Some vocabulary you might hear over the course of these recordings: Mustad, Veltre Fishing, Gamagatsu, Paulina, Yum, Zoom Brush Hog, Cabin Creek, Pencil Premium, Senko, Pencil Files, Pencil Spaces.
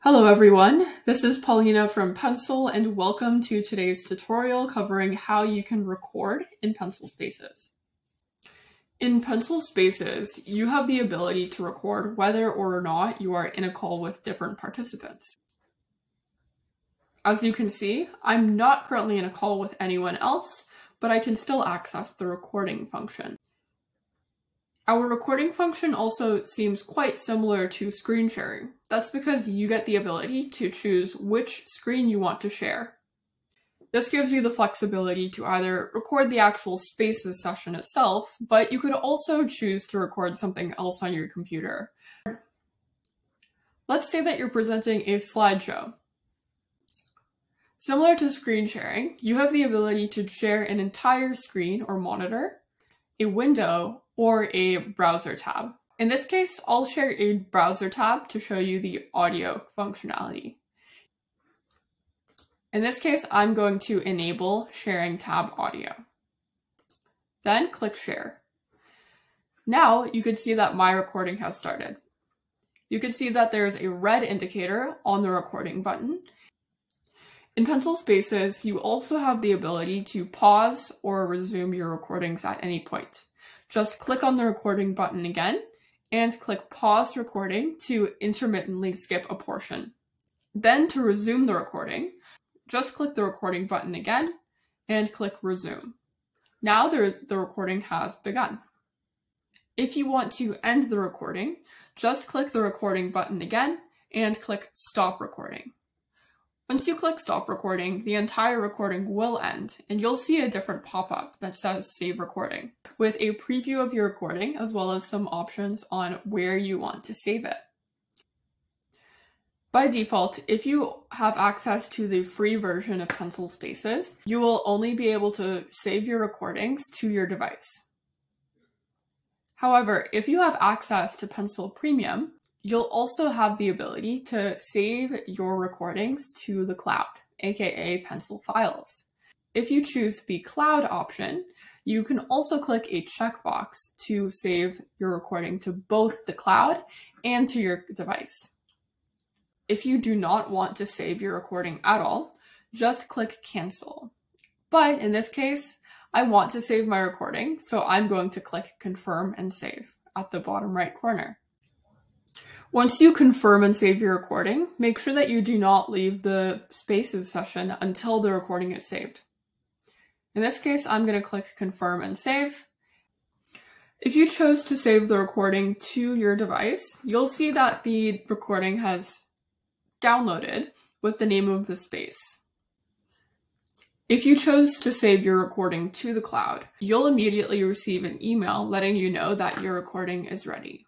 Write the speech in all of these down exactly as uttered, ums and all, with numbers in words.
Hello everyone, this is Paulina from Pencil and welcome to today's tutorial covering how you can record in Pencil Spaces. In Pencil Spaces, you have the ability to record whether or not you are in a call with different participants. As you can see, I'm not currently in a call with anyone else, but I can still access the recording function. Our recording function also seems quite similar to screen sharing. That's because you get the ability to choose which screen you want to share. This gives you the flexibility to either record the actual Spaces session itself, but you could also choose to record something else on your computer. Let's say that you're presenting a slideshow. Similar to screen sharing, you have the ability to share an entire screen or monitor, a window, or a browser tab. In this case, I'll share a browser tab to show you the audio functionality. In this case, I'm going to enable sharing tab audio. Then click share. Now you can see that my recording has started. You can see that there's a red indicator on the recording button. In Pencil Spaces, you also have the ability to pause or resume your recordings at any point. Just click on the recording button again and click pause recording to intermittently skip a portion. Then to resume the recording, just click the recording button again and click resume. Now the, the recording has begun. If you want to end the recording, just click the recording button again and click stop recording. Once you click stop recording, the entire recording will end, and you'll see a different pop-up that says save recording, with a preview of your recording as well as some options on where you want to save it. By default, if you have access to the free version of Pencil Spaces, you will only be able to save your recordings to your device. However, if you have access to Pencil Premium, you'll also have the ability to save your recordings to the cloud, aka Pencil Files. If you choose the cloud option, you can also click a checkbox to save your recording to both the cloud and to your device. If you do not want to save your recording at all, just click cancel. But in this case, I want to save my recording, so I'm going to click confirm and save at the bottom right corner. Once you confirm and save your recording, make sure that you do not leave the Spaces session until the recording is saved. In this case, I'm going to click confirm and save. If you chose to save the recording to your device, you'll see that the recording has downloaded with the name of the space. If you chose to save your recording to the cloud, you'll immediately receive an email letting you know that your recording is ready.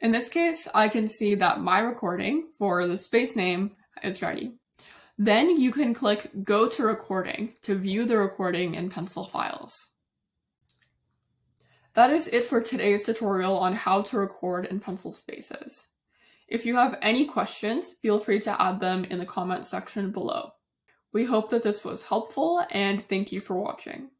In this case, I can see that my recording for the space name is ready. Then you can click Go to Recording to view the recording in Pencil Files. That is it for today's tutorial on how to record in Pencil Spaces. If you have any questions, feel free to add them in the comments section below. We hope that this was helpful, and thank you for watching.